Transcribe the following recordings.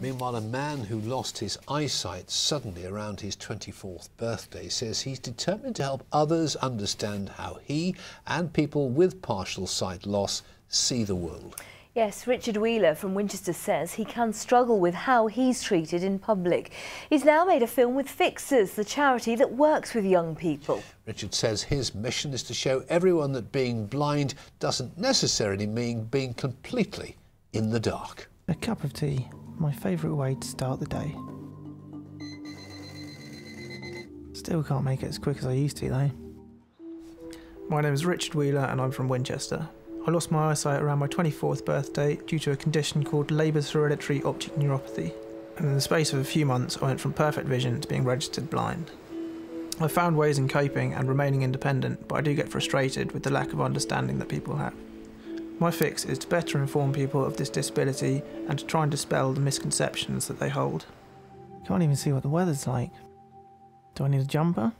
Meanwhile, a man who lost his eyesight suddenly around his 24th birthday says he's determined to help others understand how he and people with partial sight loss see the world. Yes, Richard Wheeler from Winchester says he can struggle with how he's treated in public. He's now made a film with Fixers, the charity that works with young people. Richard says his mission is to show everyone that being blind doesn't necessarily mean being completely in the dark. A cup of tea, my favourite way to start the day. Still can't make it as quick as I used to, though. My name is Richard Wheeler and I'm from Winchester. I lost my eyesight around my 24th birthday due to a condition called Leber's Hereditary Optic Neuropathy, and in the space of a few months I went from perfect vision to being registered blind. I found ways in coping and remaining independent, but I do get frustrated with the lack of understanding that people have. My fix is to better inform people of this disability and to try and dispel the misconceptions that they hold. Can't even see what the weather's like. Do I need a jumper?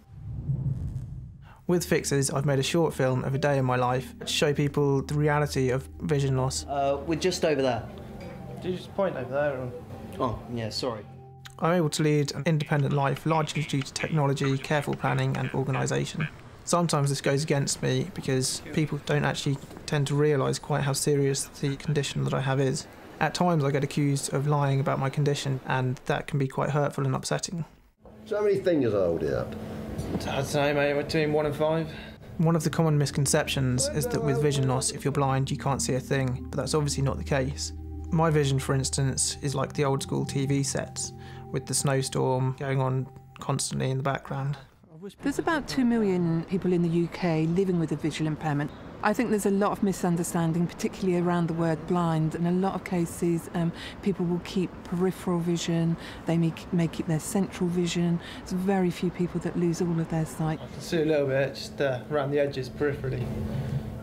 With Fixers, I've made a short film of a day in my life to show people the reality of vision loss. We're just over there. Did you just point over there? Or... Oh, yeah, sorry. I'm able to lead an independent life largely due to technology, careful planning and organisation. Sometimes this goes against me because people don't actually tend to realise quite how serious the condition that I have is. At times I get accused of lying about my condition, and that can be quite hurtful and upsetting. So how many fingers are holding up? I'd say, mate, between 1 and 5. One of the common misconceptions is that with vision loss, if you're blind, you can't see a thing, but that's obviously not the case. My vision, for instance, is like the old school TV sets, with the snowstorm going on constantly in the background. There's about 2 million people in the UK living with a visual impairment. I think there's a lot of misunderstanding, particularly around the word blind. In a lot of cases, people will keep peripheral vision, they may keep their central vision. There's very few people that lose all of their sight. I can see a little bit, just around the edges, peripherally.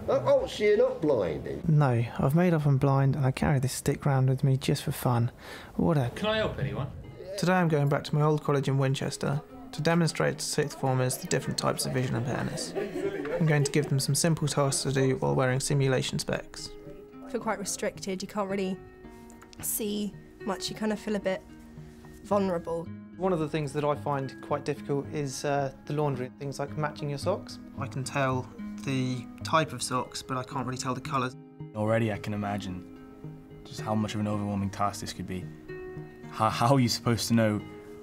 Oh, so you're not blind? No, I've made up I'm blind and I carry this stick round with me just for fun. What a... Can I help anyone? Today I'm going back to my old college in Winchester to demonstrate to sixth formers the different types of vision impairments. I'm going to give them some simple tasks to do while wearing simulation specs. I feel quite restricted, you can't really see much, you kind of feel a bit vulnerable. One of the things that I find quite difficult is the laundry, things like matching your socks. I can tell the type of socks, but I can't really tell the colours. Already I can imagine just how much of an overwhelming task this could be. How are you supposed to know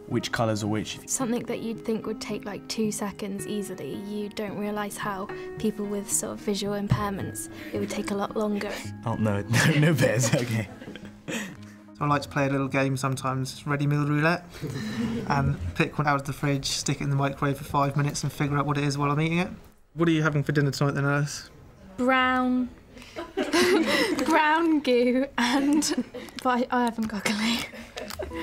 which colours are which? Something that you'd think would take like 2 seconds easily, you don't realise how people with sort of visual impairments, it would take a lot longer. Oh, no bears, okay. So I like to play a little game sometimes, ready meal roulette, and pick one out of the fridge, stick it in the microwave for 5 minutes and figure out what it is while I'm eating it. What are you having for dinner tonight then, Alice? Brown. Brown goo and... But I haven't got a clue.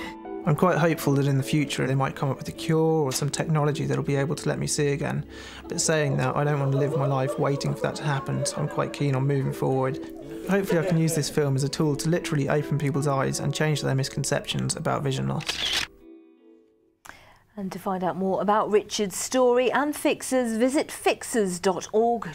I'm quite hopeful that in the future they might come up with a cure or some technology that'll be able to let me see again. But saying that, I don't want to live my life waiting for that to happen, so I'm quite keen on moving forward. Hopefully I can use this film as a tool to literally open people's eyes and change their misconceptions about vision loss. And to find out more about Richard's story and Fixers, visit fixers.org.uk.